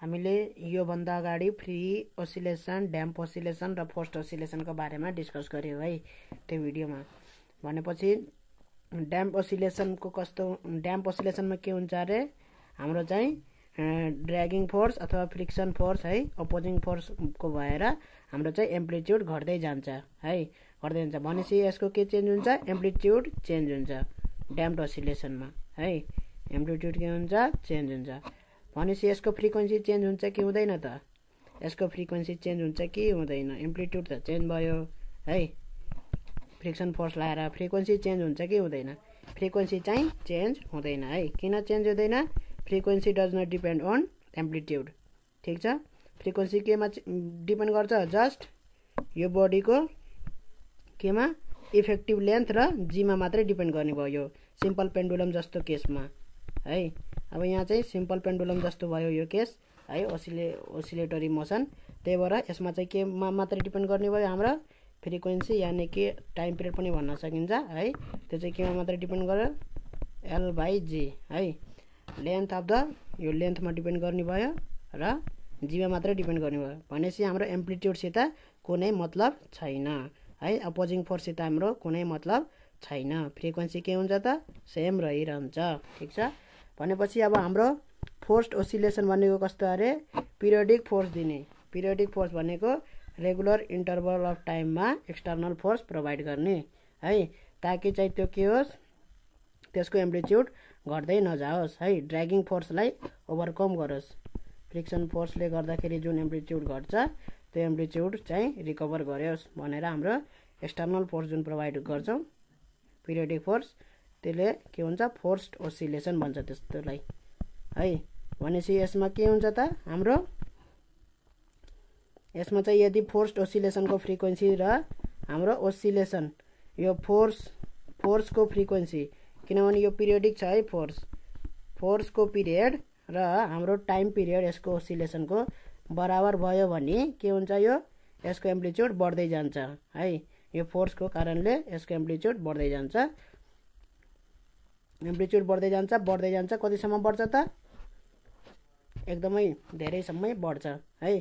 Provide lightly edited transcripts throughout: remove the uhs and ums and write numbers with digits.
हामीले यो भन्दा अगाडि फ्री ओसिलेसन डैम्प ओसिलेसन र फोर्स्ड ओसिलेसन को बारे में डिस्कस गर्यौ है त्यो भिडियोमा। भनेपछि डैम्प ओसिलेसन को कस्तो, डैम्प ओसिलेसन में के हुन्छ रे हाम्रो चाहिँ ड्रैगिङ फोर्स अथवा फ्रिक्सन फोर्स है अपोजिङ फोर्स को भएर हाम्रो चाहिँ एम्प्लिट्युड घट्दै जान्छ है, घट्दै जान्छ। भनेपछि यसको के चेन्ज हुन्छ, एम्प्लिट्युड चेन्ज हुन्छ डैम्प ओसिलेसन में है, एम्प्लिट्युड के हुन्छ चेन्ज हुन्छ। भनेपछि यसको फ्रिक्वेन्सी चेन्ज हुन्छ कि हुँदैन त, यसको फ्रिक्वेन्सी चेन्ज हुन्छ कि हुँदैन, एम्प्लिट्युड त चेन्ज भयो है, फ्रिक्सन फोर्स लगाएर फ्रिक्वेन्सी चेन्ज हुन्छ कि हुँदैन, फ्रिक्वेन्सी चाहिँ चेन्ज हुँदैन है। किन चेन्ज हुँदैन, frequency does not depend on amplitude, ठीक छ। फ्रिक्वेन्सी केमा डिपेन्ड गर्छ, जस्ट यो बडीको केमा इफेक्टिभ लेन्थ र जीमा मात्रै डिपेन्ड गर्ने भयो यो सिम्पल पेन्डुलम जस्तो केसमा है। अब यहाँ चाहिँ सिम्पल पेन्डुलम जस्तो भयो यो केस है, ओसिलेटरी मोसन, त्यही भएर यसमा चाहिँ केमा मात्रै डिपेन्ड गर्ने भयो हाम्रो फ्रिक्वेन्सी, यानी कि टाइम पिरियड पनि भन्न सकिन्छ है। त्यो चाहिँ केमा मात्रै डिपेन्ड गर्यो, एल बाई जी है, लेन्थ अफ द यो लेन्थमा डिपेन्ड गर्ने भयो र जीमा मात्रै डिपेन्ड गर्ने भयो। भनेपछि हाम्रो एम्प्लिट्युडसित कुनै मतलब छैन है, अपोजिङ फोर्ससित हाम्रो कुनै मतलब छैन, फ्रिक्वेन्सी के हुन्छ त सेम रहिरहन्छ, ठीक छ। भनेपछि अब हाम्रो फोर्स्ड ओसिलेसन भनेको कस्तो अरे, पिरियडिक फोर्स दिने, पिरियडिक फोर्स भनेको रेगुलर इन्टरवल अफ टाइममा एक्सटर्नल फोर्स प्रोभाइड गर्ने है, ताकि चाहिँ त्यो के होस् त्यसको एम्प्लिट्युड घट्दै नजाओस् है, ड्र्यागिङ फोर्सलाई ओभरकम गरोस्। फ्रिक्सन फोर्सले गर्दाखेरि जुन एम्प्लिट्युड घट्छ त्यो एम्प्लिट्युड चाहिँ रिकभर गरोस् भनेर हाम्रो एक्सटर्नल फोर्स जुन प्रोभाइड गर्छौँ पिरियडिक फोर्स, त्यसले के हुन्छ फोर्स्ड ओसिलेसन भन्छ त्यस्तोलाई है। भनेपछि यसमा के हुन्छ त हाम्रो, यसमा चाहिँ यदि फोर्स्ड ओसिलेसनको फ्रिक्वेन्सी र हाम्रो ओसिलेसन यो फोर्सको फ्रिक्वेन्सी, किनभने यो पिरियडिक छ है फोर्स, फोर्सको पिरियड र हाम्रो टाइम पिरियड यसको ओसिलेसनको बराबर भयो भने के हुन्छ, यो यसको एम्प्लिट्युड बढ्दै जान्छ है, यो फोर्सको कारणले यसको एम्प्लिट्युड बढ्दै जान्छ, एम्प्लिट्युड बढ्दै जान्छ, बढ्दै जान्छ, कतिसम्म बढ्छ त एकदमै धेरैसम्मै बढ्छ है,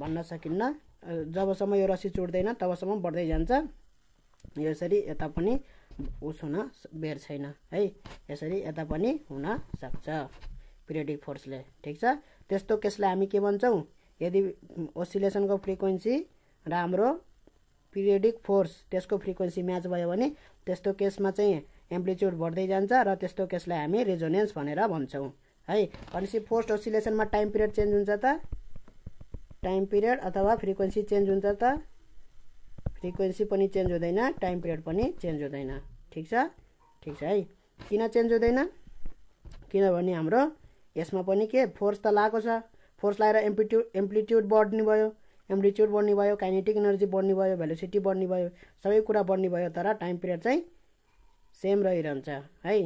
भन्न सकिन्न। जबसम्म यो रस्सी चुट्दैन तबसम्म बढ्दै जान्छ, यसरी यता पनि उस हुन बेर छैन है, यसरी यता पनि हुन सक्छ पिरियडिक फोर्सले, ठिक छ। त्यस्तो केसलाई हामी के भन्छौँ, यदि ओसिलेसनको फ्रिक्वेन्सी र हाम्रो पिरियडिक फोर्स त्यसको फ्रिक्वेन्सी म्याच भयो भने त्यस्तो केसमा चाहिँ एम्प्लिट्युड बढ्दै जान्छ र त्यस्तो केसलाई हामी रेजोनेन्स भनेर भन्छौँ है। भनेपछि फोर्स्ड ओसिलेसनमा टाइम पिरियड चेन्ज हुन्छ त, टाइम पिरियड अथवा फ्रिक्वेन्सी चेन्ज हुन्छ त, फ्रिक्वेन्सी पनि चेन्ज हुँदैन, टाइम पिरियड पनि चेन्ज हुँदैन, ठिक छ, ठिक छ है। किन चेन्ज हुँदैन, किनभने हाम्रो यसमा पनि के फोर्स त लागेको छ, फोर्स लगाएर एम्प्लिट्युड बढ्ने भयो, एम्प्लिट्युड बढ्ने भयो, काइनेटिक एनर्जी बढ्ने भयो, भेलोसिटी बढ्ने भयो, सबै कुरा बढ्ने भयो, तर टाइम पिरियड चाहिँ सेम रहिरहन्छ है।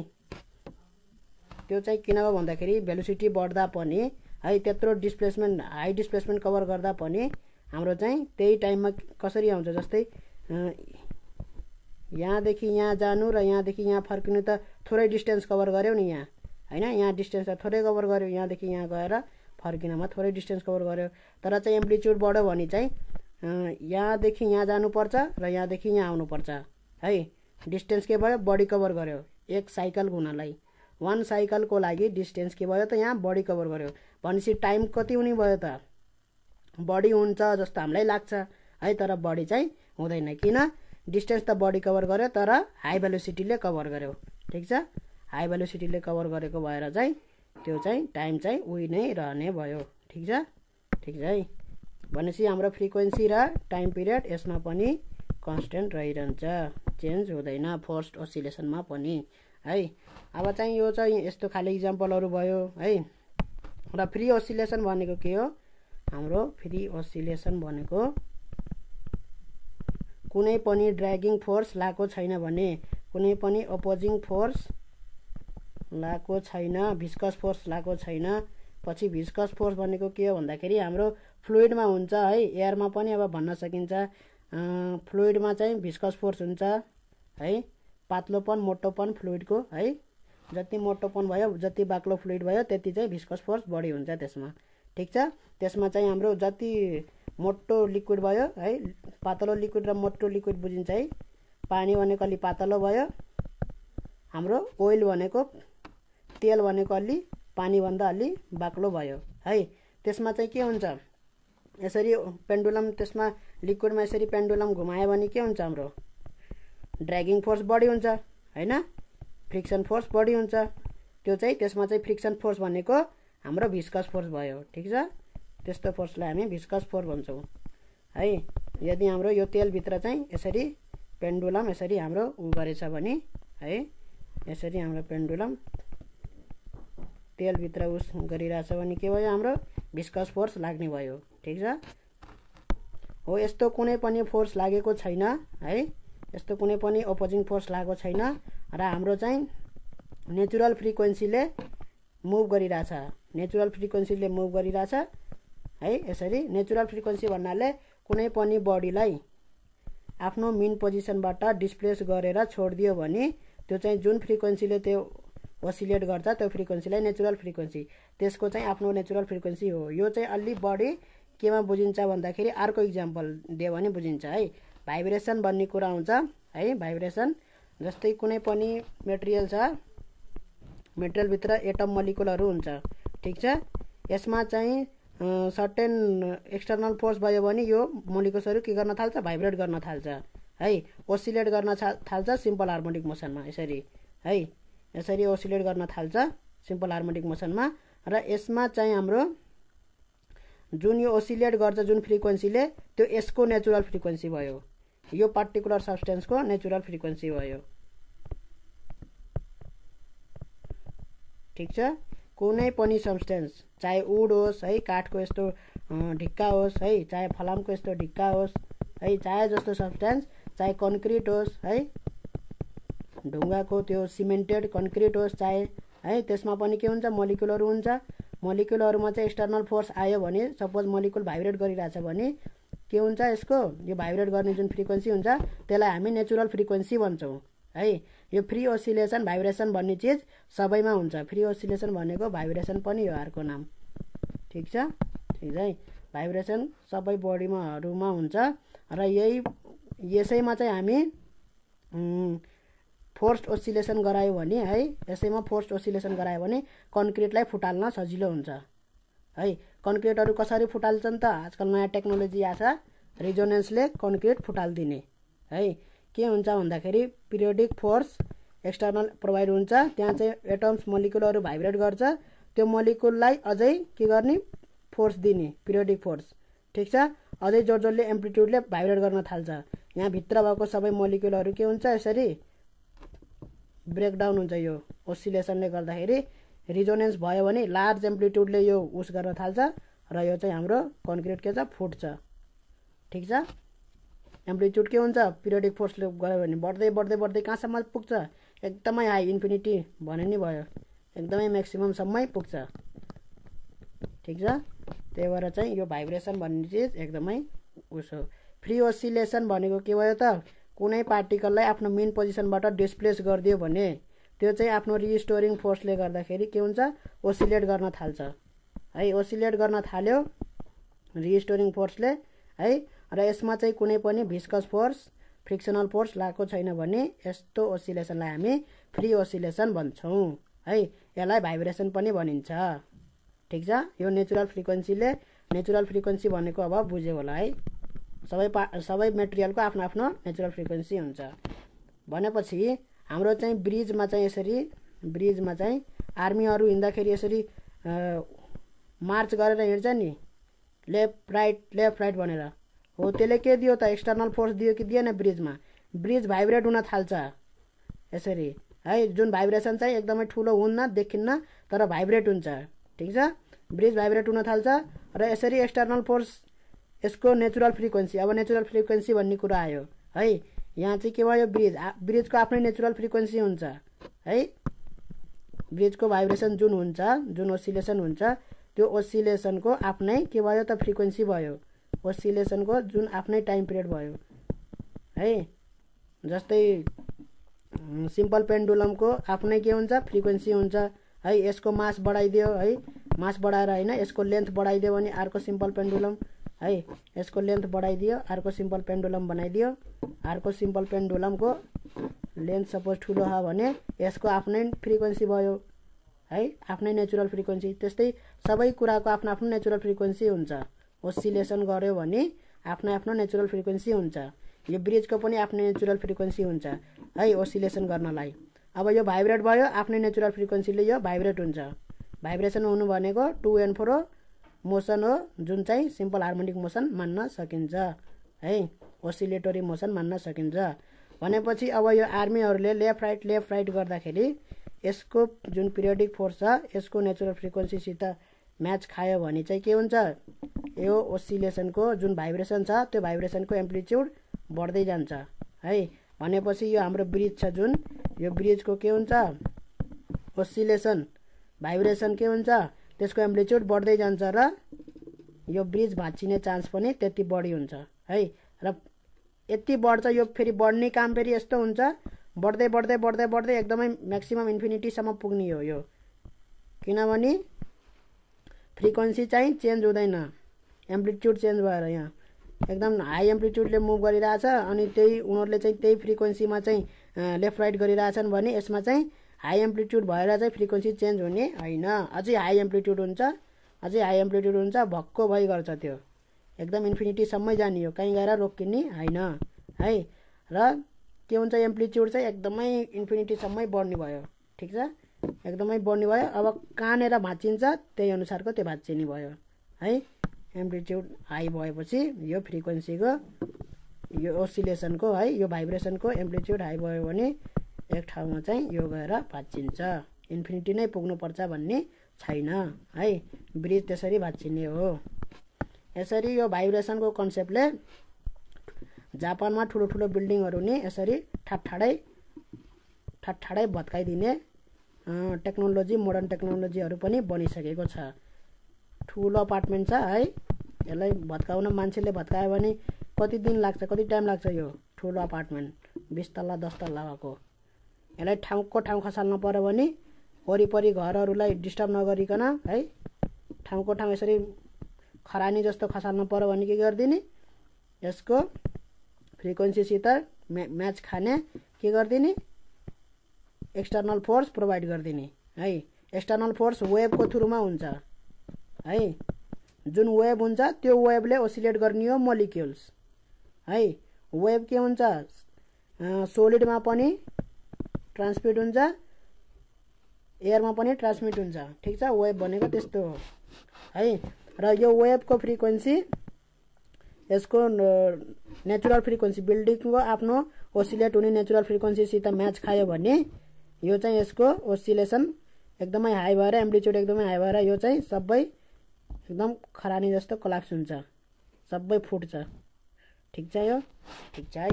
त्यो चाहिँ किन हो भन्दाखेरि भेलोसिटी बढ्दा पनि है, त्यत्रो डिस्प्लेसमेन्ट हाई डिस्प्लेसमेन्ट कभर गर्दा पनि हाम्रो चाहिँ त्यही टाइममा कसरी आउँछ, जस्तै यहाँदेखि यहाँ जानु र यहाँदेखि यहाँ फर्किनु त थोरै डिस्टेन्स कभर गऱ्यो नि यहाँ हैन, यहाँ डिस्टेन्स त थोरै कभर गऱ्यो, यहाँदेखि यहाँ गएर फर्किनमा थोरै डिस्टेन्स कभर गऱ्यो, तर चाहिँ एम्प्लिट्युड बढ्यो भने चाहिँ यहाँदेखि यहाँ जानुपर्छ र यहाँदेखि यहाँ आउनुपर्छ है, डिस्टेन्स के भयो बडी कभर गऱ्यो, एक साइकल हुनलाई वन साइकलको लागि डिस्टेन्स के भयो त यहाँ बडी कभर गऱ्यो। भनेपछि टाइम कति हुने भयो त, बडी हुन्छ जस्तो हामीलाई लाग्छ है, तर बडी चाहिँ हुँदैन, किन, डिस्टेन्स त बडी कभर गऱ्यो तर हाई भेलोसिटीले कभर गऱ्यो, ठिक छ, हाई भेलोसिटीले कभर गरेको भएर चाहिँ त्यो चाहिँ टाइम चाहिँ उही नै रहने भयो, ठिक छ, ठिक छ है। भनेपछि हाम्रो फ्रिक्वेन्सी र टाइम पिरियड यसमा पनि कन्स्टेन्ट रहिरहन्छ, चेन्ज हुँदैन फोर्स्ड ओसिलेसनमा पनि है। अब चाहिँ यो चाहिँ यस्तो खाले इक्जाम्पलहरू भयो है। र फ्री ओसिलेसन भनेको के हो, हाम्रो फ्री ओसिलेसन भनेको कुनै पनि ड्र्यागिङ फोर्स लागेको छैन भने, कुनै पनि अपोजिङ फोर्स लागेको छैन, भिस्कस फोर्स लागेको छैन। पछि भिस्कस फोर्स भनेको के हो भन्दाखेरि हाम्रो फ्लुइडमा हुन्छ है, एयरमा पनि अब भन्न सकिन्छ, फ्लुइडमा चाहिँ भिस्कस फोर्स हुन्छ है, पातलोपन मोटोपन फ्लुइडको है, जति मोटोपन भयो जति बाक्लो फ्लुइड भयो त्यति चाहिँ भिस्कस फोर्स बढी हुन्छ त्यसमा, ठीक छ। त्यसमा चाहिँ हाम्रो जति मोटो लिक्विड भयो है पातलो लिक्विड र मोटो लिक्विड बुझिन्छ है। पानी भनेको अलि पातलो भयो, हाम्रो ओइल भनेको तेल भनेको अलि पानी भन्दा अलि बाक्लो भयो है। त्यसमा चाहिँ के हुन्छ, यसरी पेन्डुलम त्यसमा लिक्विडमा यसरी पेन्डुलम घुमायो भने के हुन्छ, हाम्रो ड्र्यागिङ फोर्स बढी हुन्छ हैन, फ्रिक्सन फोर्स बढी हुन्छ। त्यो चाहिँ त्यसमा चाहिँ फ्रिक्सन फोर्स भनेको हाम्रो भिस्कस फोर्स भयो। ठीक छ, त्यस्तो फोर्सलाई हामी भिस्कस फोर्स भन्छौँ है। यदि हाम्रो यो तेल भित्र चाहिँ यसरी पेन्डुलम यसरी हाम्रो गरेछ भने है, यसरी हाम्रो पेन्डुलम तेल भित्र उस गरिरहेछ भने के भयो, हाम्रो भिस्कस फोर्स लाग्ने भयो। ठीक छ, हो यस्तो कुनै पनि फोर्स लागेको छैन है, यस्तो कुनै पनि अपोजिङ फोर्स लागेको छैन र हाम्रो चाहिँ नेचुरल फ्रिक्वेन्सीले मुभ गरिरहेछ, नेचुरल फ्रिक्वेन्सीले मुभ गरिरहेछ है। यसरी नेचुरल फ्रिक्वेन्सी भन्नाले कुनै पनि बडीलाई आफ्नो मेन पोजिसनबाट डिस्प्लेस गरेर छोडिदियो भने त्यो चाहिँ जुन फ्रिक्वेन्सीले त्यो ओसिलेट गर्छ त्यो फ्रिक्वेन्सीलाई नेचुरल फ्रिक्वेन्सी, त्यसको चाहिँ आफ्नो नेचुरल फ्रिक्वेन्सी हो। यो चाहिँ अलि बढी केमा बुझिन्छ भन्दाखेरि अर्को इक्जाम्पल दियो भने बुझिन्छ है। भाइब्रेसन भन्ने कुरा हुन्छ है। भाइब्रेसन जस्तै कुनै पनि मेटेरियल छ, मेटेरियलभित्र एटम मलिकुलहरू हुन्छ। ठिक छ, यसमा चाहिँ सर्टेन एक्सटर्नल फोर्स भयो भने यो मोलिकुल्सहरू के गर्न थाल्छ, भाइब्रेट गर्न थाल्छ है, ओसिलेट गर्न थाल्छ सिम्पल हार्मोनिक मोसनमा यसरी है, यसरी ओसिलेट गर्न थाल्छ सिम्पल हार्मोनिक मोसनमा। र यसमा चाहिँ हाम्रो जुन यो ओसिलेट गर्छ जुन फ्रिक्वेन्सीले त्यो यसको नेचुरल फ्रिक्वेन्सी भयो, यो पार्टिकुलर सब्सटेन्सको नेचुरल फ्रिक्वेन्सी भयो। ठिक छ, कुनै पनि सब्सटेन्स चाहे वुड होस् है, काठको यस्तो ढिक्का होस् है, चाहे फलामको यस्तो ढिक्का होस् है, चाहे जस्तो सब्सटेन्स चाहे कन्क्रिट होस् है, ढुङ्गाको त्यो सिमेन्टेड कन्क्रिट होस् चाहे है, त्यसमा पनि के हुन्छ मोलिकुलहरू हुन्छ। मोलिकुलहरूमा चाहिँ एक्सटर्नल फोर्स आयो भने सपोज मोलिकुल भाइब्रेट गरिरहेछ भने के हुन्छ, यसको यो भाइब्रेट गर्ने जुन फ्रिक्वेन्सी हुन्छ त्यसलाई हामी नेचुरल फ्रिक्वेन्सी भन्छौँ है। यो फ्री ओसिलेसन भाइब्रेसन भन्ने चिज सबैमा हुन्छ, फ्री ओसिलेसन भनेको भाइब्रेसन पनि हो अर्को नाम। ठिक छ, ठिक छ है, भाइब्रेसन सबै बडीमाहरूमा हुन्छ र यसैमा चाहिँ हामी फोर्स्ड ओसिलेसन गरायो भने है, यसैमा फोर्स्ड ओसिलेसन गरायो भने कन्क्रिटलाई फुटाल्न सजिलो हुन्छ है। कन्क्रिटहरू कसरी फुटाल्छन् त, आजकल नयाँ टेक्नोलोजी आछ, रिजोनेन्सले कन्क्रिट फुटालिदिने है। के हुन्छ भन्दाखेरि पिरियोडिक फोर्स एक्सटर्नल प्रोभाइड हुन्छ, त्यहाँ चाहिँ एटम्स मोलिकुलहरू भाइब्रेट गर्छ, त्यो मोलिकुललाई अझै के गर्ने फोर्स दिने पिरियोडिक फोर्स। ठिक छ, अझै जोड एम्प्लिट्युडले भाइब्रेट गर्न थाल्छ, यहाँभित्र भएको सबै मोलिकुलहरू के हुन्छ यसरी ब्रेकडाउन हुन्छ। यो ओसिलेसनले गर्दाखेरि रिजोनेन्स भयो भने लार्ज एम्प्लिट्युडले यो उस गर्न थाल्छ र यो चाहिँ हाम्रो कन्क्रिट के छ फुट्छ। ठिक छ, एम्प्लिट्युड के हुन्छ पिरियोडिक फोर्सले गयो भने बढ्दै बढ्दै बढ्दै कहाँसम्म पुग्छ, एकदमै हाई इन्फिनिटी भने नि भयो, एकदमै म्याक्सिममसम्मै पुग्छ। ठिक छ, त्यही भएर चाहिँ यो भाइब्रेसन भन्ने चिज एकदमै उस हो। फ्री ओसिलेसन भनेको के भयो त, कुनै पार्टिकललाई आफ्नो मेन पोजिसनबाट डिस्प्लेस गरिदियो भने त्यो चाहिँ आफ्नो रिस्टोरिङ फोर्सले गर्दाखेरि के हुन्छ ओसिलेट गर्न थाल्छ है। ओसिलेट गर्न थाल्यो रिस्टोरिङ फोर्सले है, र यसमा चाहिँ कुनै पनि भिस्कस फोर्स फ्रिक्सनल फोर्स लागेको छैन भने यस्तो ओसिलेसनलाई हामी फ्री ओसिलेसन भन्छौँ है, यसलाई भाइब्रेसन पनि भनिन्छ। ठिक छ, यो नेचुरल फ्रिक्वेन्सीले नेचुरल फ्रिक्वेन्सी भनेको अब बुझ्यो होला है। सबै मेटेरियलको आफ्नो आफ्नो नेचुरल फ्रिक्वेन्सी हुन्छ। भनेपछि हाम्रो चाहिँ ब्रिजमा चाहिँ यसरी ब्रिजमा चाहिँ आर्मीहरू हिँड्दाखेरि यसरी मार्च गरेर हिँड्छ नि, लेफ्ट राइट भनेर, हो त्यसले के दियो त एक्सटर्नल फोर्स दियो कि दिएन, ब्रिजमा ब्रिज भाइब्रेट हुन थाल्छ यसरी है। जुन भाइब्रेसन चाहिँ एकदमै ठुलो हुन्न देखिन्न तर भाइब्रेट हुन्छ। ठिक छ, ब्रिज भाइब्रेट हुन थाल्छ र यसरी एक्सटर्नल फोर्स यसको नेचुरल फ्रिक्वेन्सी, अब नेचुरल फ्रिक्वेन्सी भन्ने कुरा आयो है। यहाँ चाहिँ के भयो, ब्रिजको आफ्नै नेचुरल फ्रिक्वेन्सी हुन्छ है, ब्रिजको भाइब्रेसन जुन हुन्छ जुन ओसिलेसन हुन्छ त्यो ओसिलेसनको आफ्नै के भयो त फ्रिक्वेन्सी भयो, ओसिलेसनको जुन आफ्नै टाइम पिरियड भयो है। जस्तै सिम्पल पेन्डुलमको आफ्नै के हुन्छ फ्रिक्वेन्सी हुन्छ है, यसको मास बढाइदियो है, मास बढाएर हैन यसको लेंथ बढाइदियो भने अर्को सिम्पल पेन्डुलम है, यसको लेंथ बढाइदियो अर्को सिम्पल पेन्डुलम बनाइदियो। अर्को सिम्पल पेन्डुलम को लेंथ सपोज ठूलो हो भने यसको आफ्नै फ्रिक्वेन्सी भयो है, आफ्नै नेचुरल फ्रिक्वेन्सी। त्यस्तै सबै कुराको आफ्नो आफ्नो नेचुरल फ्रिक्वेन्सी हुन्छ, ओसिलेसन गर्यो भने आफ्नो आफ्नो नेचुरल फ्रिक्वेन्सी हुन्छ। यो ब्रिज को पनि आफ्नो नेचुरल फ्रिक्वेन्सी हुन्छ है ओसिलेसन गर्नलाई। अब यो भाइब्रेट भयो, आफ्नो नेचुरल फ्रिक्वेन्सीले यो भाइब्रेट हुन्छ। भाइब्रेसन हुनु भनेको 2 and 4 मोसन हो, जुन चाहिँ सिम्पल हार्मोनिक मोसन मान्न सकिन्छ है, ओसिलेटरी मोसन मान्न सकिन्छ। भनेपछि अब यो आर्मीहरुले लेफ्ट राइट गर्दाखेरि यसको जुन पिरियोडिक फोर्स छ यसको नेचुरल फ्रिक्वेन्सी सित म्याच खायो भने चाहिँ के हुन्छ, यो ओसिलेसन को जुन भाइब्रेसन छ त्यो भाइब्रेसन को एम्प्लिट्युड बढ्दै जान्छ है। भनेपछि यो हाम्रो ब्रिज छ जुन, यो ब्रिज को के हुन्छ, ओसिलेसन भाइब्रेसन के हुन्छ, त्यसको एम्प्लिट्युड बढ्दै जान्छ र यो ब्रिज भाँचिने चान्स पनि त्यति बढी हुन्छ है। र यति बढ्छ यो, फेरि बढ्ने काम फेरि यस्तो हुन्छ, बढ्दै बढ्दै बढ्दै बढ्दै एकदमै म्याक्सिमम इन्फिनिटीसम्म पुग्ने हो यो, किनभने फ्रिक्वेन्सी चाहिँ चेन्ज हुँदैन, एम्प्लिट्युड चेन्ज भएर यहाँ एकदम हाई एम्प्लिट्युडले मुभ गरिरहेछ अनि त्यही उनीहरुले चाहिँ त्यही फ्रिक्वेन्सीमा चाहिँ लेफ्ट राइट गरिरहेछन् भने यसमा चाहिँ हाई एम्प्लिट्युड भएर चाहिँ फ्रिक्वेन्सी चेन्ज हुने हैन, अझै हाई एम्प्लिट्युड हुन्छ, अझै हाई एम्प्लिट्युड हुन्छ, भक्को भइ गर्छ त्यो, एकदम इन्फिनिटीसम्मै जाने हो, कहीँ गएर रोकिने हैन है। र के हुन्छ, एम्प्लिट्युड चाहिँ एकदमै इन्फिनिटीसम्मै बढ्ने भयो, ठीक छ, एकदमै बढ्ने भयो। अब कहाँनेर भाँचिन्छ त्यही अनुसारको त्यो भाँचिने भयो है। एम्प्लिट्युड हाई भएपछि यो फ्रिक्वेन्सीको यो ओसिलेसनको है यो भाइब्रेसनको एम्प्लिट्युड हाई भयो भने एक ठाउँमा चाहिँ यो गएर भाँचिन्छ, इन्फिनिटी नै पुग्नुपर्छ भन्ने छैन है, ब्रिज त्यसरी भाँचिने हो। यसरी यो भाइब्रेसनको कन्सेप्टले जापानमा ठूलो ठूलो बिल्डिङहरू नि यसरी ठाडठाडै भत्काइदिने टेक्नोलोजी, मोडर्न टेक्नोलोजीहरू पनि बनिसकेको छ। ठूलो अपार्टमेन्ट छ है, यसलाई भत्काउन मान्छेले भत्कायो भने कति दिन लाग्छ, कति टाइम लाग्छ, यो ठूलो अपार्टमेन्ट 20 तल्ला 10 तल्ला भएको, यसलाई ठाउँको ठाउँ खसाल्न पर्यो भने वरिपरि घरहरूलाई डिस्टर्ब नगरिकन है ठाउँको ठाउँ यसरी खरानी जस्तो खसाल्न पर्यो भने के गर्दिने, यसको फ्रिक्वेन्सीसित म्याच खाने के गरिदिने, एक्सटर्नल फोर्स प्रोभाइड गरिदिने है। एक्सटर्नल फोर्स वेभको थ्रुमा हुन्छ है, जुन वेभ हुन्छ त्यो वेभले ओसिलेट गर्ने हो मोलिक्युल्स है। वेभ के हुन्छ, सोलिडमा पनि ट्रान्समिट हुन्छ, एयरमा पनि ट्रान्समिट हुन्छ, ठीक छ, वेभ भनेको त्यस्तो हो है। र यो वेभको फ्रिक्वेन्सी यसको नेचुरल फ्रिक्वेन्सी, बिल्डिङको आफ्नो ओसिलेट हुने नेचुरल फ्रिक्वेन्सीसित म्याच खायो भने यो चाहिँ यसको ओसिलेसन एकदमै हाई भएर, एम्प्लिट्युड एकदमै हाई भएर यो चाहिँ सबै एकदम खरानी जस्तो कोलाप्स हुन्छ, सबै फुट्छ, ठिक छ, यो ठिक छ है।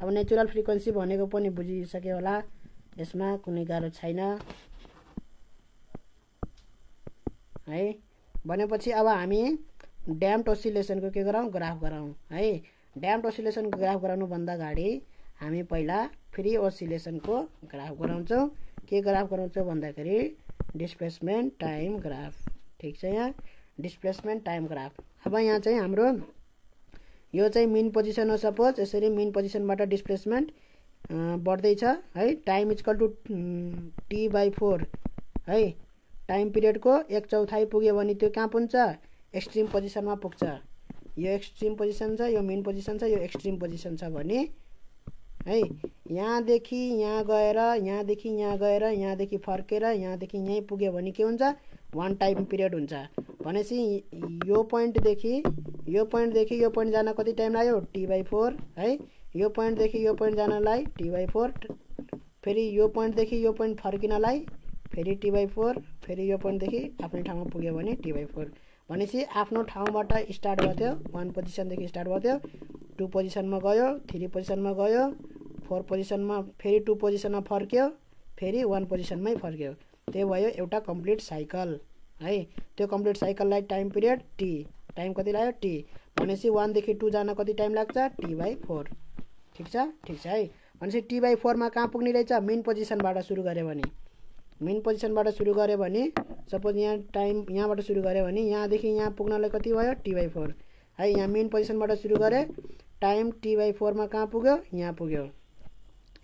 अब नेचुरल फ्रिक्वेन्सी भनेको पनि बुझिसके होला, यसमा कुनै गाह्रो छैन है। भनेपछि अब हामी ड्याम्प्ड ओसिलेसनको के गरौँ, ग्राफ गरौँ है। ड्याम्प्ड ओसिलेसनको ग्राफ गराउनुभन्दा अगाडि हामी पहिला फ्री ओसिलेसनको ग्राफ गराउँछौँ। के ग्राफ गराउँछौँ भन्दाखेरि डिस्प्लेसमेन्ट टाइम ग्राफ, ठीक छ, यहाँ डिस्प्लेसमेन्ट टाइम ग्राफ। अब यहाँ चाहिँ हाम्रो यो चाहिँ मेन पोजिसन हो, सपोज यसरी मेन पोजिसनबाट डिस्प्लेसमेन्ट बढ्दैछ है, टाइम इक्वल टु T/4 है। टाइम पिरियडको 1/4 पुग्यो भने त्यो कहाँ पुग्छ, एक्सट्रिम पोजिसनमा पुग्छ। यो एक्सट्रिम पोजिसन छ, यो मेन पोजिसन छ, यो एक्सट्रिम पोजिसन छ भने है यहाँदेखि यहाँ गएर, यहाँदेखि यहाँ गएर, यहाँदेखि फर्केर, यहाँदेखि यहीँ पुग्यो भने के हुन्छ, 1 टाइम पिरियड हुन्छ। भनेपछि यो पोइन्टदेखि यो पोइन्ट जान कति टाइम लाग्यो, T/4 है। यो पोइन्टदेखि यो पोइन्ट जानलाई T/4, फेरि यो पोइन्टदेखि यो पोइन्ट फर्किनलाई फेरि T/4, फेरि यो पोइन्टदेखि आफ्नो ठाउँमा पुग्यो भने T/4। भनेपछि आफ्नो ठाउँबाट स्टार्ट गर्थ्यो, 1 पोजिसनदेखि स्टार्ट गर्थ्यो, 2 पोजिसनमा गयो, 3 पोजिसनमा गयो, 4 पोजिसनमा, फेरि 2 पोजिसनमा फर्क्यो, फेरि 1 पोजिसनमै फर्क्यो, त्यो भयो एउटा कम्प्लिट साइकल है। त्यो कम्प्लिट साइकललाई टाइम पिरियड T, टाइम कति लाग्यो T, भनेपछि 1 देखि 2 जान कति टाइम लाग्छ, T/4, ठीक छ, ठीक छ है। भनेपछि T/4 मा कहाँ पुग्ने रहेछ, मेन पोजिसनबाट सुरु गऱ्यो भने सपोज यहाँ टाइम यहाँबाट सुरु गरे भने यहाँदेखि यहाँ पुग्नलाई कति भयो t/4 है। यहाँ मेन पोजिसनबाट सुरु गरे, टाइम t/4 मा कहाँ पुग्यो, यहाँ पुग्यो,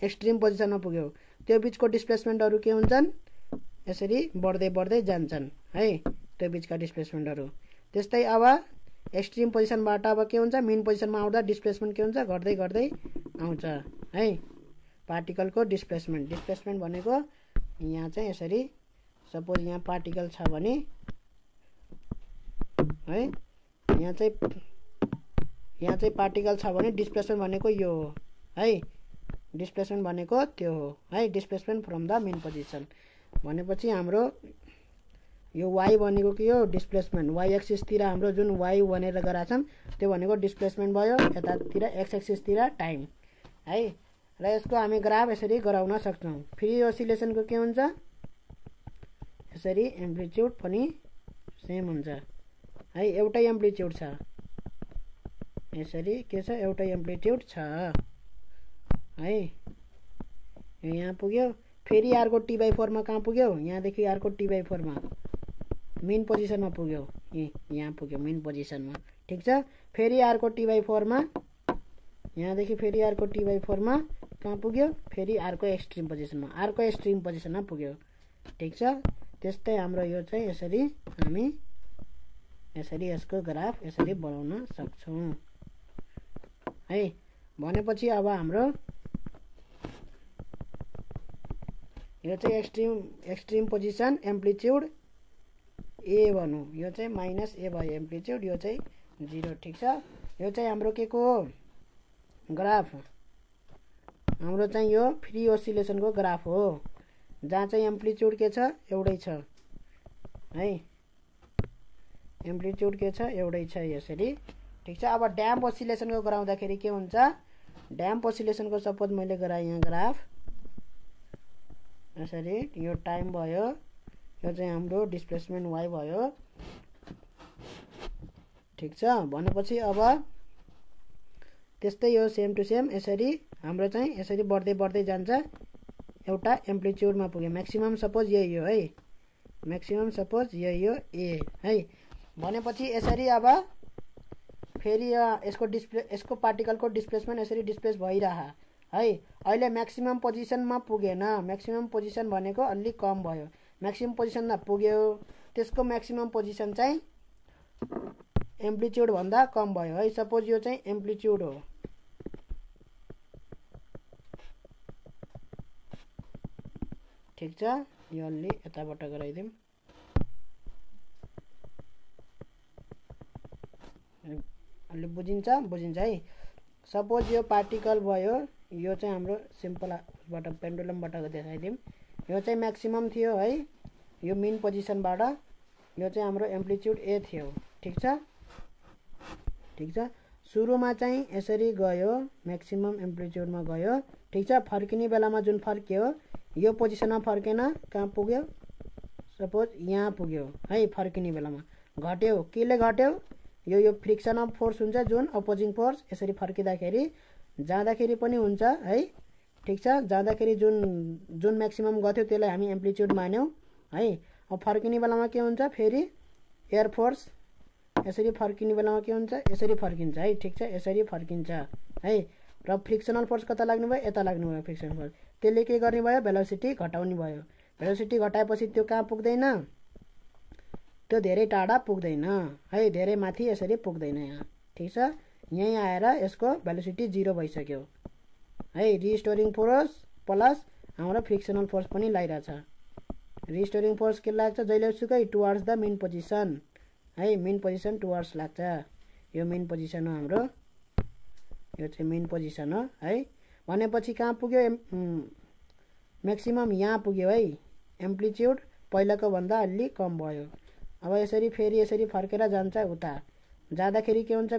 एक्सट्रिम पोजिसनमा पुग्यो। त्यो बीचको डिस्प्लेसमेन्टहरु के हुन्छन्, यसरी बढ्दै बढ्दै जान्छन् है, त्यो बीचका डिस्प्लेसमेन्टहरु। त्यस्तै अब एक्सट्रिम पोजिसनबाट अब के हुन्छ, मेन पोजिसनमा आउँदा डिस्प्लेसमेन्ट के हुन्छ, घट्दै घट्दै आउँछ है। पार्टिकलको डिस्प्लेसमेन्ट, डिस्प्लेसमेन्ट भनेको यहाँ चाहिँ यसरी सपोज यहाँ पार्टिकल छ भने है, यहाँ चाहिँ पार्टिकल छ भने डिस्प्लेसमेन्ट भनेको यो हो है, डिस्प्लेसमेन्ट भनेको त्यो हो है, displacement from the main position. भनेपछि हाम्रो यो वाई भनेको के हो, डिस्प्लेसमेन्ट। वाई एक्सिसतिर हाम्रो जुन वाई भनेर गराछौँ त्यो भनेको डिस्प्लेसमेन्ट भयो, यतातिर एक्स एक्सिसतिर टाइम है। र यसको हामी ग्राफ यसरी गराउन सक्छौँ। फेरि ओसिलेसनको के हुन्छ, यसरी एम्प्लिट्युड पनि सेम हुन्छ है, एउटै एम्प्लिट्युड छ, यसरी के छ, एउटै एम्प्लिट्युड छ है। यो यहाँ पुग्यो, फेरि अर्को t/4 मा कहाँ पुग्यो, यहाँदेखि अर्को t/4 मा मेन पोजिसनमा पुग्यो, यहाँ पुग्यो मेन पोजिसनमा, ठिक छ। फेरि अर्को t/4 मा, यहाँदेखि फेरि अर्को t/4 मा कहाँ पुग्यो, फेरि अर्को एक्सट्रिम पोजिसनमा, अर्को एक्सट्रिम पोजिसनमा पुग्यो, ठिक छ। त्यस्तै हाम्रो यो चाहिँ यसरी हामी यसरी यसको ग्राफ यसरी बनाउन सक्छौँ है। भनेपछि अब हाम्रो यो चाहिँ एक्सट्रिम पोजिसन, एम्प्लिट्युड ए भनौँ, यो चाहिँ माइनस ए भयो एम्प्लिट्युड, यो चाहिँ 0, ठिक छ। यो चाहिँ हाम्रो के को हो, ग्राफ। हाम्रो चाहिँ यो फ्री ओसिलेसनको ग्राफ हो, जहाँ चाहिँ एम्प्लिट्युड के छ, एउटै छ है, एम्प्लिट्युड के छ, एउटै छ, यसरी, ठिक छ। अब ड्याम्प ओसिलेसनको गराउँदाखेरि के हुन्छ, ड्याम्प ओसिलेसनको सपोज मैले गराएँ यहाँ ग्राफ यसरी, यो टाइम भयो, यो चाहिँ हाम्रो डिस्प्लेसमेन्ट वाई भयो, ठिक छ। भनेपछि अब त्यस्तै यो सेम टु सेम यसरी हाम्रो चाहिँ यसरी बढ्दै बढ्दै जान्छ, एउटा एम्प्लिट्युडमा पुग्यो, म्याक्सिमम सपोज यही हो है, म्याक्सिमम सपोज यही हो ए है। भनेपछि यसरी अब फेरि यसको डिस्प्ले, यसको पार्टिकलको डिस्प्लेसमेन्ट यसरी डिस्प्लेस भइरह है। अहिले म्याक्सिमम पोजिसनमा पुगेन, म्याक्सिमम पोजिसन भनेको अलिक कम भयो, म्याक्सिमम पोजिसनमा पुग्यो, त्यसको म्याक्सिमम पोजिसन चाहिँ एम्प्लिट्युडभन्दा कम भयो है। सपोज यो चाहिँ एम्प्लिट्युड हो, ठिक छ। यो अलि यताबाट गराइदिउँ, अलि बुझिन्छ है। सपोज यो पार्टिकल भयो, यो चाहिँ हाम्रो सिम्पलबाट पेन्डुलमबाट देखाइदिउँ, यो चाहिँ म्याक्सिमम थियो है, यो मेन पोजिसनबाट, यो चाहिँ हाम्रो एम्प्लिट्युड ए थियो, ठिक छ, ठिक छ। सुरुमा चाहिँ यसरी गयो, म्याक्सिमम एम्प्लिट्युडमा गयो, ठिक छ। फर्किने बेलामा जुन फर्कियो, यो पोजिसनमा फर्केन, कहाँ पुग्यो, सपोज यहाँ पुग्यो है। फर्किने बेलामा घट्यो, केले घट्यो, यो फ्रिक्सन अफ फोर्स हुन्छ, जुन अपोजिङ फोर्स यसरी फर्किँदाखेरि जाँदाखेरि पनि हुन्छ है, ठिक छ। जाँदाखेरि जुन म्याक्सिमम गथ्यो त्यसलाई हामी एम्प्लिट्युड मान्यौँ है। अब फर्किने बेलामा के हुन्छ, फेरि एयर फोर्स यसरी फर्किने बेलामा के हुन्छ, यसरी फर्किन्छ है, ठिक छ, यसरी फर्किन्छ है। र फ्रिक्सनल फोर्स कता लाग्नु भयो, यता लाग्नु भयो फ्रिक्सनल फोर्स, त्यसले के गर्ने भयो, भेलोसिटी घटाउने भयो। भेलोसिटी घटाएपछि त्यो कहाँ पुग्दैन, त्यो धेरै टाढा पुग्दैन है, धेरै माथि यसरी पुग्दैन यहाँ, ठिक छ। यहीँ आएर यसको भेलोसिटी 0 भइसक्यो है। रिस्टोरिङ फोर्स प्लस हाम्रो फ्रिक्सनल फोर्स पनि लागिरहेछ। रिस्टोरिङ फोर्स के लाग्छ, जहिलेसुकै टुवर्ड्स द मेन पोजिसन है, मेन पोजिसन टुवर्ड्स लाग्छ। यो मेन पोजिसन हो हाम्रो, यो चाहिँ मेन पोजिसन हो है। भनेपछि कहाँ पुग्यो, म्याक्सिमम यहाँ पुग्यो है। एम्प्लिट्युड पहिलाको भन्दा अलि कम भयो। अब यसरी फेरि यसरी फर्केर जान्छ, उता जाँदाखेरि के हुन्छ,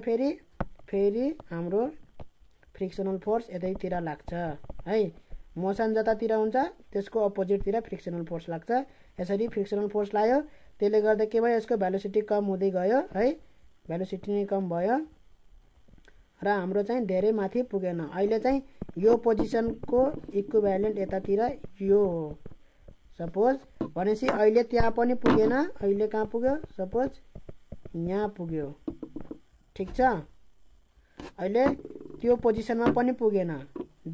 फेरि हाम्रो फ्रिक्सनल फोर्स यतैतिर लाग्छ है। मोसन जतातिर हुन्छ त्यसको अपोजिटतिर फ्रिक्सनल फोर्स लाग्छ। यसरी फ्रिक्सनल फोर्स लाग्यो, त्यसले गर्दा के भयो, यसको भेलोसिटी कम हुँदै गयो है, भेलोसिटी नै कम भयो र हाम्रो चाहिँ धेरै माथि पुगेन। अहिले चाहिँ यो पोजिसनको इक्विभ्यालेन्ट यतातिर यो हो, सपोज भनेपछि अहिले त्यहाँ पनि पुगेन, अहिले कहाँ पुग्यो, सपोज यहाँ पुग्यो, ठीक छ। अहिले त्यो पोजिसनमा पनि पुगेन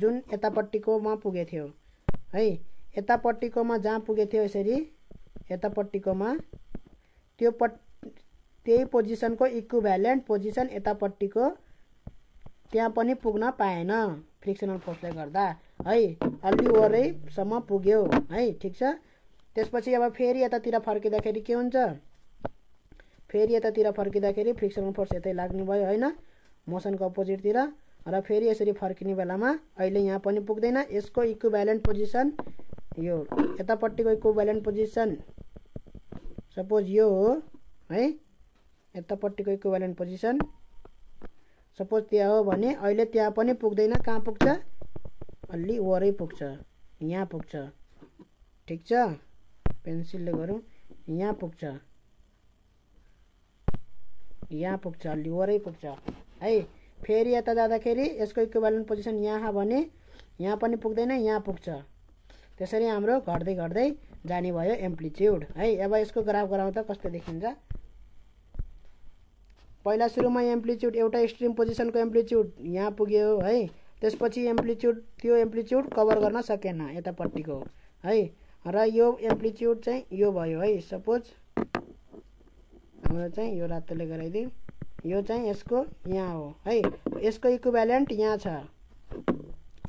जुन यतापट्टिकोमा पुगे थियो है, यतापट्टिकोमा जहाँ पुगे थियो यसरी यतापट्टिकोमा त्यो त्यही पोजिसनको इक्विभ्यालेन्ट पोजिसन यतापट्टिको त्यहाँ पनि पुग्न पाएन फ्रिक्सनल फोर्सले गर्दा है, अलि वरैसम्म पुग्यो है, ठीक छ। त्यसपछि अब फेरि यतातिर फर्किँदाखेरि के हुन्छ, फेरि यतातिर फर्किँदाखेरि फ्रिक्सनल फोर्स यतै लाग्ने भयो होइन, मोसनको अपोजिटतिर, र फेरि यसरी फर्किने बेलामा अहिले यहाँ पनि पुग्दैन। यसको इक्विभ्यालेन्ट पोजिसन यो यतापट्टिको इक्विभ्यालेन्ट पोजिसन सपोज यो हो है, यतापट्टिको इक्विभ्यालेन्ट पोजिसन सपोज त्यहाँ हो भने अहिले त्यहाँ पनि पुग्दैन, कहाँ पुग्छ, अलि वरै पुग्छ, यहाँ पुग्छ, ठिक छ। पेन्सिलले गरौँ, यहाँ पुग्छ, यहाँ पुग्छ, अलि वरै पुग्छ है। फेरि यता जाँदाखेरि यसको इक्विभ्यालेन्ट पोजिसन यहाँ भने यहाँ पनि पुग्दैन, यहाँ पुग्छ। त्यसरी हाम्रो घट्दै घट्दै जाने भयो एम्प्लिट्युड है। अब यसको ग्राफ गराउँ त कस्तो देखिन्छ। पहिला सुरुमा एम्प्लिट्युड एउटा एक्सट्रिम पोजिसनको एम्प्लिट्युड यहाँ पुग्यो है, त्यसपछि एम्प्लिट्युड त्यो एम्प्लिट्युड कभर गर्न सकेन यतापट्टिको है, र यो एम्प्लिट्युड चाहिँ यो भयो है। सपोज हाम्रो चाहिँ यो रातोले गराइदिउँ, यो चाहिँ यसको यहाँ हो है, यसको इक्विभ्यालेन्ट यहाँ छ,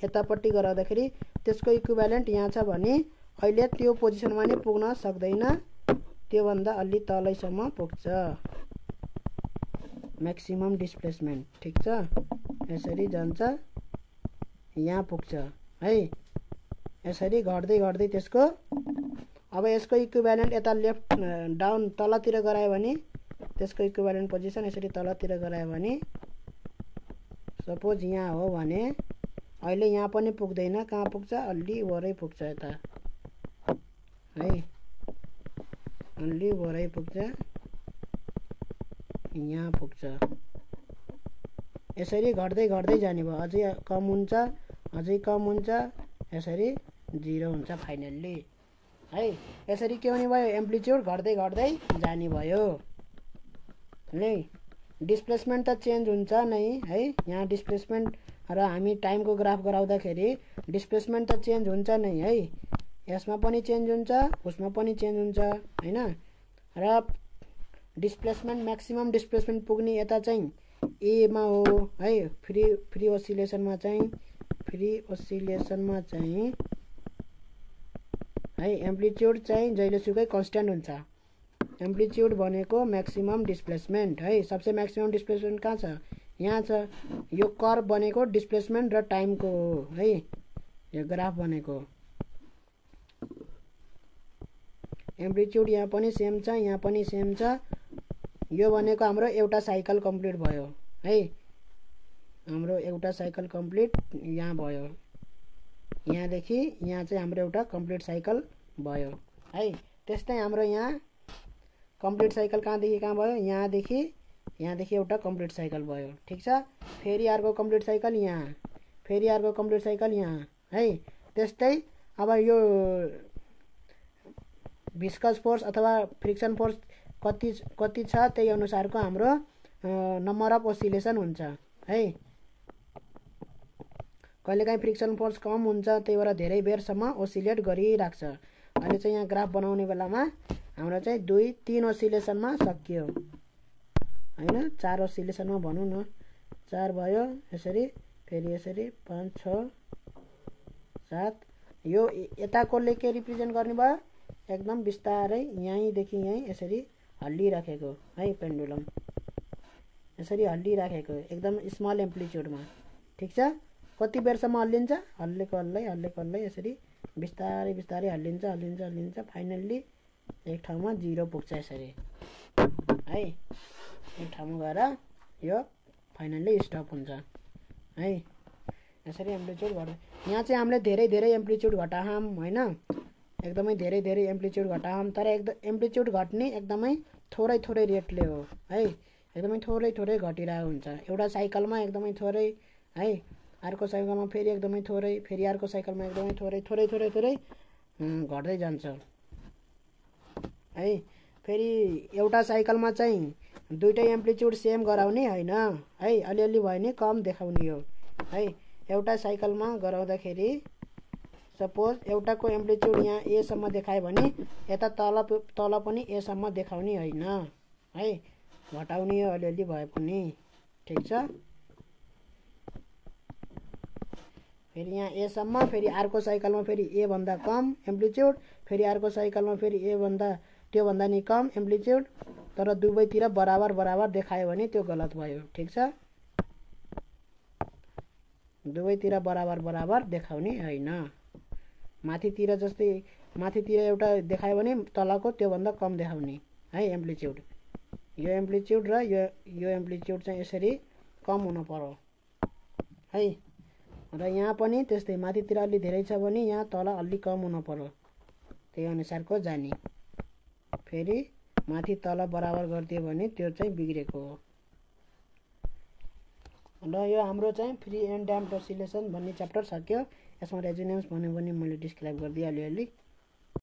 यतापट्टि गराउँदाखेरि त्यसको इक्विभ्यालेन्ट यहाँ छ भने अहिले त्यो पोजिसनमा नै पुग्न सक्दैन, त्योभन्दा अलि तलैसम्म पुग्छ मैक्सिमम डिस्प्लेसमेन्ट, ठीक छ। यसरी जान्छ, यहाँ पुग्छ है, यसरी घट्दै घट्दै त्यसको अब यसको इक्विभ्यालेन्ट यता लेफ्ट डाउन तलतिर गरायो भने त्यसको इक्विभ्यालेन्ट पोजिसन यसरी तलतिर गरायो भने सपोज यहाँ हो भने अहिले यहाँ पनि पुग्दैन, कहाँ पुग्छ, अलि वरै पुग्छ यता है, अलि वरै पुग्छ, यहाँ पुग्छ। यसरी घट्दै घट्दै जाने भयो, अझै कम हुन्छ, अझै कम हुन्छ, यसरी जिरो हुन्छ फाइनल्ली है। यसरी के हुने भयो, एम्प्लिट्युड घट्दै घट्दै जाने भयो है। डिस्प्लेसमेन्ट त चेन्ज हुन्छ नै है, यहाँ डिस्प्लेसमेन्ट र हामी टाइमको ग्राफ गराउँदाखेरि डिस्प्लेसमेन्ट त चेन्ज हुन्छ नै है, यसमा पनि चेन्ज हुन्छ, उसमा पनि चेन्ज हुन्छ होइन। र डिस्प्लेसमेन्ट मैक्सिमम डिस्प्लेसमेन्ट पुग्ने यता चाहिँ एमा हो है, फ्री ओसिलेसनमा चाहिँ है एम्प्लिट्युड चाहिँ जहिलेसुकै कन्स्ट्यान्ट हुन्छ। एम्प्लिट्युड भनेको मैक्सिमम डिस्प्लेसमेन्ट है, सबसे मैक्सिमम डिस्प्लेसमेन्ट कहाँ छ, यहाँ छ। यो कर्व बनेको डिस्प्लेसमेन्ट र टाइमको हो है, यो ग्राफ बनेको। एम्प्लिट्युड यहाँ पनि सेम छ, यहाँ पनि सेम छ। यो भनेको हाम्रो एउटा साइकल कम्प्लिट भयो है, हाम्रो एउटा साइकल कम्प्लिट यहाँ भयो, यहाँदेखि यहाँ चाहिँ हाम्रो एउटा कम्प्लिट साइकल भयो है। त्यस्तै हाम्रो यहाँ कम्प्लिट साइकल कहाँदेखि कहाँ भयो, यहाँदेखि एउटा कम्प्लिट साइकल भयो, ठिक छ। फेरि अर्को कम्प्लिट साइकल यहाँ, फेरि अर्को कम्प्लिट साइकल यहाँ है। त्यस्तै अब यो भिस्कस फोर्स अथवा फ्रिक्सन फोर्स कति छ त्यही अनुसारको हाम्रो नम्बर अफ ओसिलेसन हुन्छ है। कहिलेकाहीँ फ्रिक्सन फोर्स कम हुन्छ, त्यही भएर धेरै बेरसम्म ओसिलेट गरिराख्छ। अहिले चाहिँ यहाँ ग्राफ बनाउने बेलामा हाम्रो चाहिँ 2-3 ओसिलेसनमा सकियो होइन, 4 ओसिलेसनमा भनौँ न, 4 भयो, यसरी फेरि यसरी 5, 6, 7। यो यताकोले के रिप्रेजेन्ट गर्ने भयो, एकदम बिस्तारै यहीँदेखि यहीँ यसरी हल्लिराखेको है, पेन्डुलम यसरी हल्लिराखेको एकदम स्मल एम्प्लिट्युडमा, ठिक छ। कति बेरसम्म हल्लिन्छ, हल्लेको हल्लै यसरी बिस्तारै बिस्तारै हल्लिन्छ, फाइनल्ली एक ठाउँमा जिरो पुग्छ यसरी है। एक ठाउँमा गएर यो फाइनल्ली स्टप हुन्छ है। यसरी एम्प्लिट्युड घट्यो। यहाँ चाहिँ हामीले धेरै धेरै एम्प्लिट्युड घटायौँ होइन, एकदमै धेरै धेरै एम्प्लिट्युड घटायौँ, तर एम्प्लिट्युड घट्ने एकदमै थोरै थोरै रेटले हो है, एकदमै थोरै थोरै घटिरहेको हुन्छ। एउटा साइकलमा एकदमै थोरै है, अर्को साइकलमा फेरि एकदमै थोरै, फेरि अर्को साइकलमा एकदमै थोरै थोरै थोरै थोरै घट्दै जान्छ है। फेरि एउटा साइकलमा चाहिँ दुईटै एम्प्लिट्युड सेम गराउने हैन है, अलिअलि भए नि कम देखाउने हो है। एउटा साइकलमा गराउँदाखेरि सपोज एउटाको एम्प्लिट्युड यहाँ ए सम्म देखायो भने यता तल पनि ए सम्म देखाउने हैन है, घटाउने हो अलिअलि भए पनि। ठीक छ, फिर यहाँ ए सम्म, फेरि अर्को साइकलमा फेरि ए भन्दा कम एम्प्लिट्युड, फेरि अर्को साइकलमा फेरि ए भन्दा त्यो भन्दा नि कम एम्प्लिट्युड, तर दुवैतिर बराबर बराबर देखायो भने त्यो गलत भयो। ठीक छ, दुवैतिर बराबर बराबर देखाउने हैन, माथितिर जस्तै माथितिर एउटा देखायो भने तलको त्यो भन्दा कम देखाउने है एम्प्लिट्युड। यो एम्प्लिट्युड र यो एम्प्लिट्युड चाहिँ यसरी कम हुनु पर्यो है, र यहाँ पनि त्यस्तै माथितिर अलि धेरै छ भने यहाँ तल अलि कम हुनु पर्यो, त्यही अनुसारको जानी। फेरि माथि तल बराबर गरिदियो भने त्यो चाहिँ बिग्रेको हो। र यो हाम्रो चाहिँ फ्री एन्ड डैम्प्ड ओसिलेसन भन्ने च्याप्टर सक्यो। यसमा रेजोनेन्स भन्यो भने मैले डिस्क्राइब गरिदिएँ अलिअलि।